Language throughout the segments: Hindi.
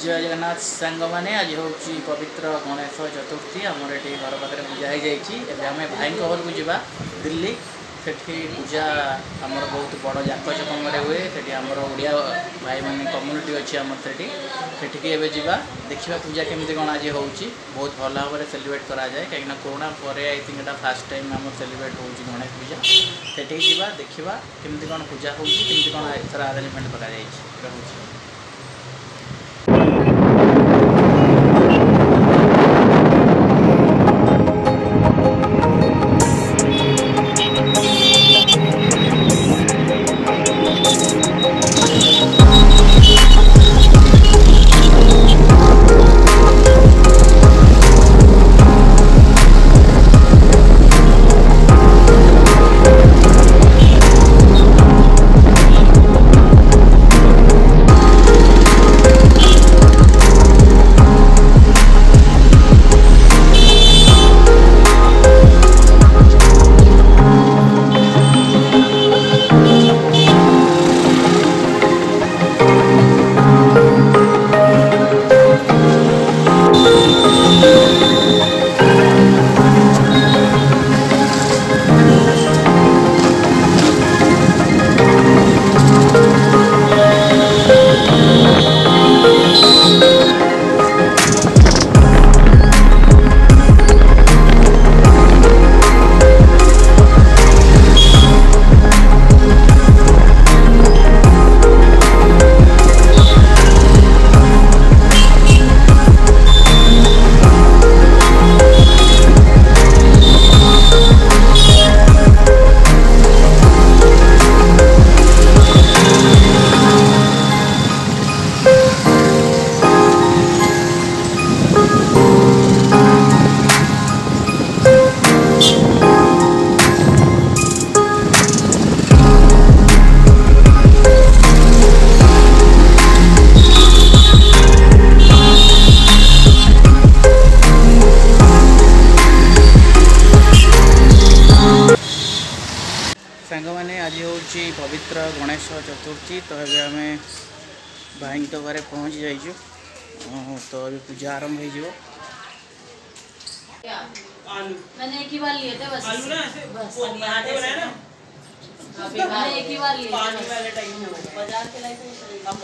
जय जगन्नाथ सांग मैंने आज हूँ पवित्र गणेश चतुर्थी आमर ये घर पाखे पूजा हो भाई घर को जावा दिल्ली से पूजा आमर बहुत बड़ जाकजमक हुए से आमर ओडिया भाई मान कम्युनिटी अच्छी आम सेठिकी एवं जावा देखा पूजा केमी कौन आज हूँ बहुत भल भाव सेलिब्रेट कराए कहीं कोरोना पर आई थिंक यहाँ फास्ट टाइम आम सेलिब्रेट हो गणेश पूजा सेठिकी जावा देखा केमी कौन पूजा होमती कौन एथर आरेंजमेंट कर पवित्र गणेश चतुर्थी तो ये आम भाई घरे पहुँच जाइए तो ये पूजा आरंभ हो मैंने एक ही बार लिए थे बस बाजार के लाए थे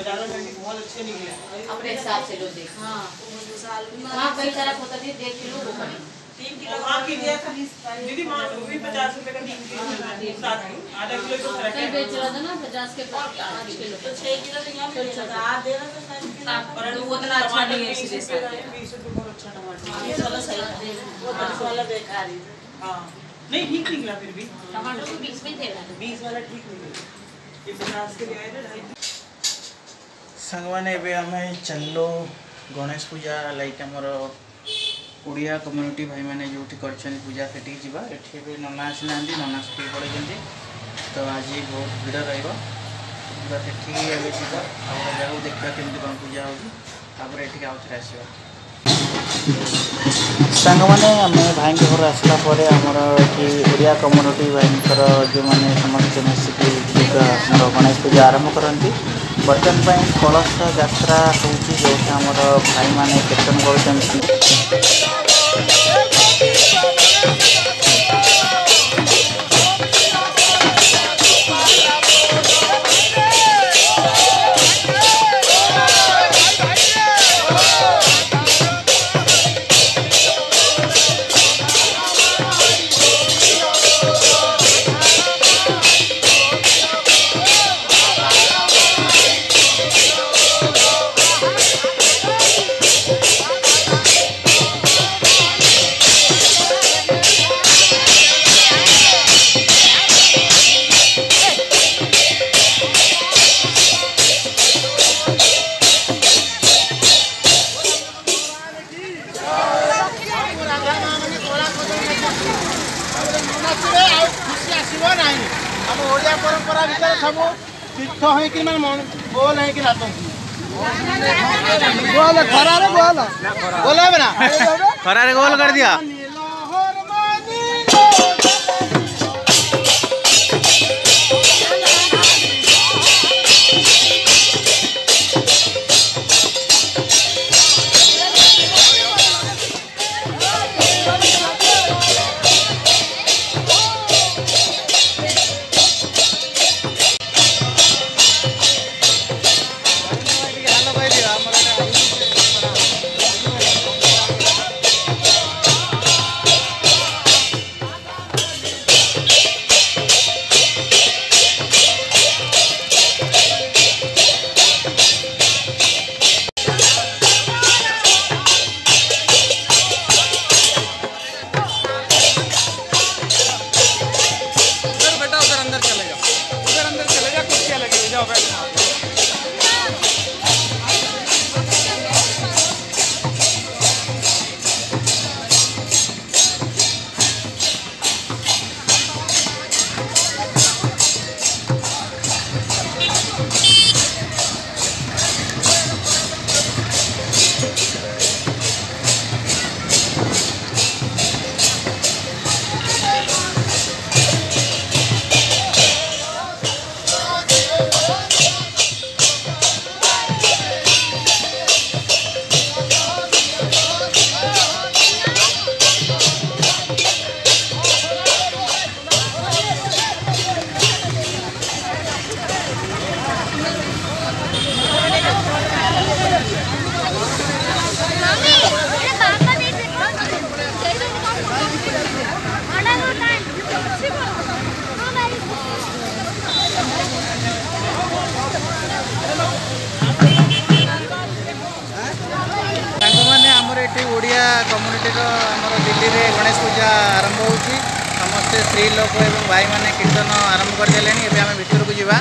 बहुत अच्छे निकले अपने हिसाब से लोग देख 3 किलो की दिया था दीदी मां को भी 50 रुपए का 3 किलो साथ में आधा किलो तो रखे बेच रहा था ना 50 के 5 किलो तो 6 किलो तो यहां पे दे रहा था शायद पर वो उतना अच्छा नहीं है इसलिए साथ 20 रुपए बहुत अच्छा टमाटर ये वाला सही है वो 10 वाला बेकार है हां नहीं ठीक निकला फिर भी टमाटर तो 20 में थे 20 वाला ठीक निकला ये 50 के लिए आए थे 2.5 संगवाने पे हमें चलो गणेश पूजा लाइक हमरो ओडिया कम्युनिटी भाई मैंने जो पूजा से ये नना आसी ना नना स्कूल पढ़ाई तो आज बहुत भीड़ रहा सेठी जगह देखा केमती कौन पूजा होगी आउ थे आसवा सांग मैंने आम भाई घर आसला आमर ये ओडिया कम्युनिटी भाई जो मैंने समस्त मिसिकी गणेश पूजा आरंभ करती बर्तमान कलश यात्रा होती जो आम भाई मैंने कीर्तन कर खरारे गोल कर दिया ओडिया कम्युनिटी हमरो दिल्ली रे गणेश पूजा आरंभ होची समस्त स्त्री लोक एवं भाई माने कीर्तन आरंभ कर देलेनी एबे हम भीतर को जीवा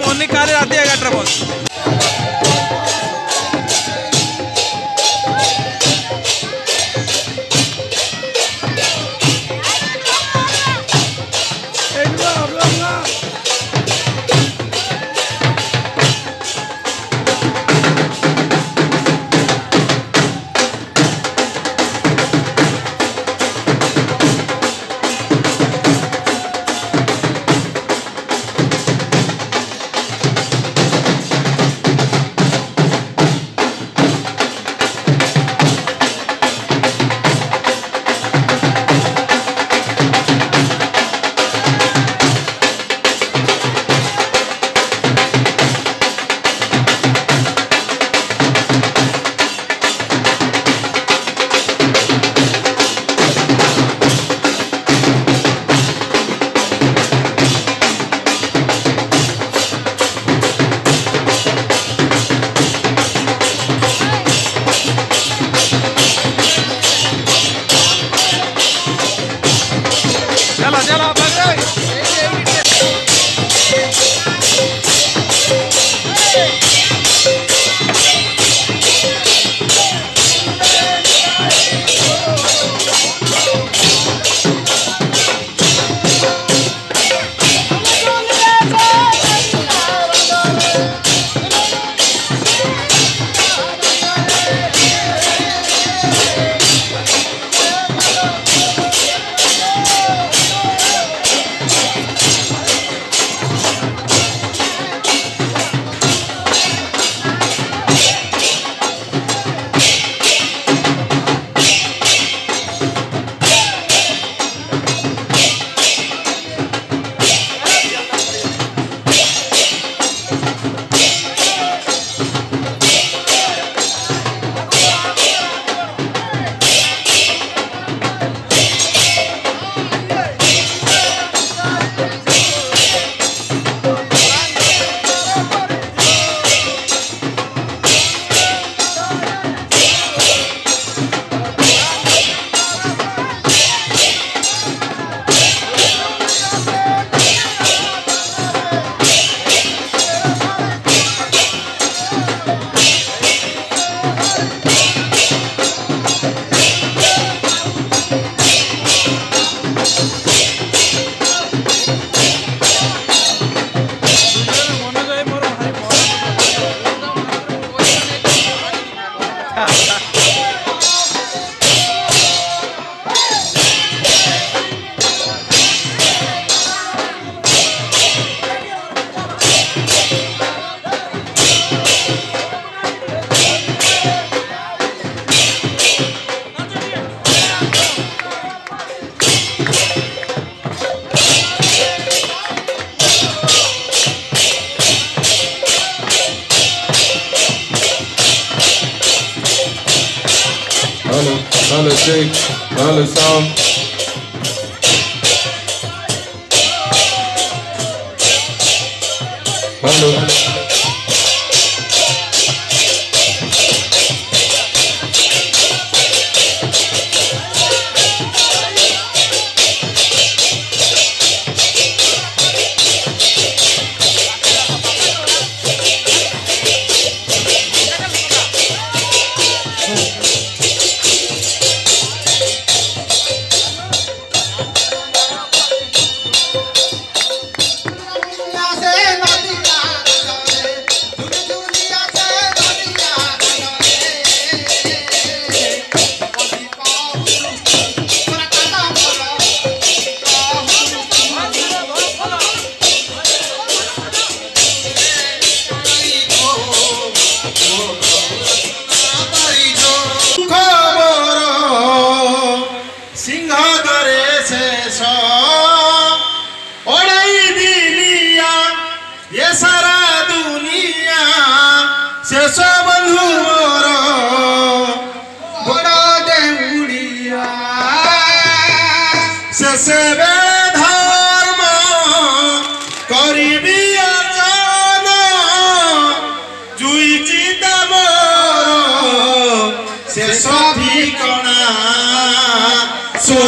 मोनी कारे आती है गटर 106, 107. Sous